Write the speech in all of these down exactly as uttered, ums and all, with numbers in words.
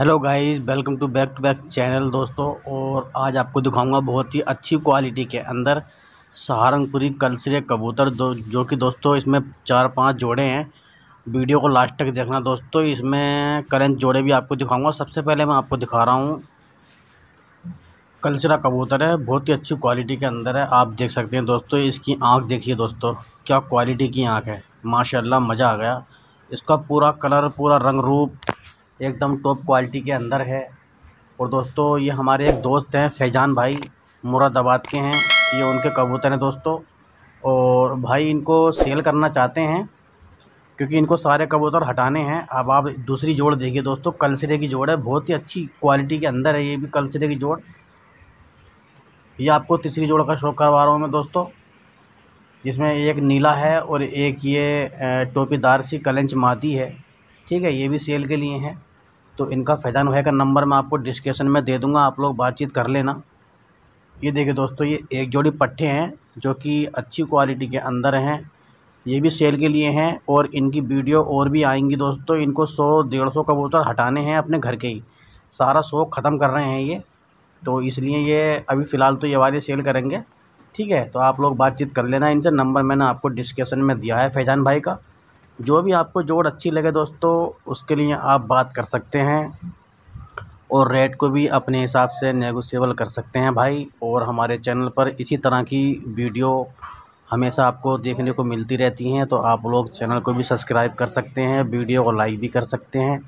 Hello guys, welcome to back to back channel दोस्तों। और आज आपको दिखाऊंगा बहुत ही अच्छी क्वालिटी के अंदर सहारनपुरी कलसरे कबूतर दो जो कि दोस्तों इसमें चार पांच जोड़े हैं। वीडियो को लास्ट तक देखना दोस्तों। इसमें करंट जोड़े भी आपको दिखाऊंगा। सबसे पहले मैं आपको दिखा रहा हूँ कलसरा कबूतर है, बहुत ही अच्छी क्वालिटी के अंदर है। आप देख सकते हैं दोस्तों, इसकी आँख देखिए दोस्तों, क्या क्वालिटी की आँख है, माशाल्लाह मज़ा आ गया। इसका पूरा कलर, पूरा रंग रूप एकदम टॉप क्वालिटी के अंदर है। और दोस्तों ये हमारे एक दोस्त हैं फैजान भाई, मुरादाबाद के हैं। ये उनके कबूतर हैं दोस्तों। और भाई इनको सेल करना चाहते हैं क्योंकि इनको सारे कबूतर हटाने हैं। अब आप दूसरी जोड़ देखिए दोस्तों, कलसिरे की जोड़ है, बहुत ही अच्छी क्वालिटी के अंदर है। ये भी कलसिरे की जोड़। ये आपको तीसरी जोड़ का शो करवा रहा हूँ मैं दोस्तों, जिसमें एक नीला है और एक ये टोपीदार सी कलंच मादी है, ठीक है। ये भी सेल के लिए हैं। तो इनका फैजान भाई का नंबर मैं आपको डिस्क्रिप्शन में दे दूंगा, आप लोग बातचीत कर लेना। ये देखिए दोस्तों, ये एक जोड़ी पट्टे हैं जो कि अच्छी क्वालिटी के अंदर हैं। ये भी सेल के लिए हैं और इनकी वीडियो और भी आएंगी दोस्तों। इनको सौ डेढ़ सौ कबूतर हटाने हैं अपने घर के ही, सारा शौक ख़त्म कर रहे हैं ये, तो इसलिए ये अभी फ़िलहाल तो ये वाले सेल करेंगे, ठीक है। तो आप लोग बातचीत कर लेना इनसे। नंबर मैंने आपको डिस्क्रिप्शन में दिया है फैजान भाई का। जो भी आपको जोड़ अच्छी लगे दोस्तों, उसके लिए आप बात कर सकते हैं और रेट को भी अपने हिसाब से नेगोशिएबल कर सकते हैं भाई। और हमारे चैनल पर इसी तरह की वीडियो हमेशा आपको देखने को मिलती रहती हैं, तो आप लोग चैनल को भी सब्सक्राइब कर सकते हैं, वीडियो को लाइक भी कर सकते हैं।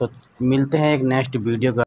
तो मिलते हैं एक नेक्स्ट वीडियो।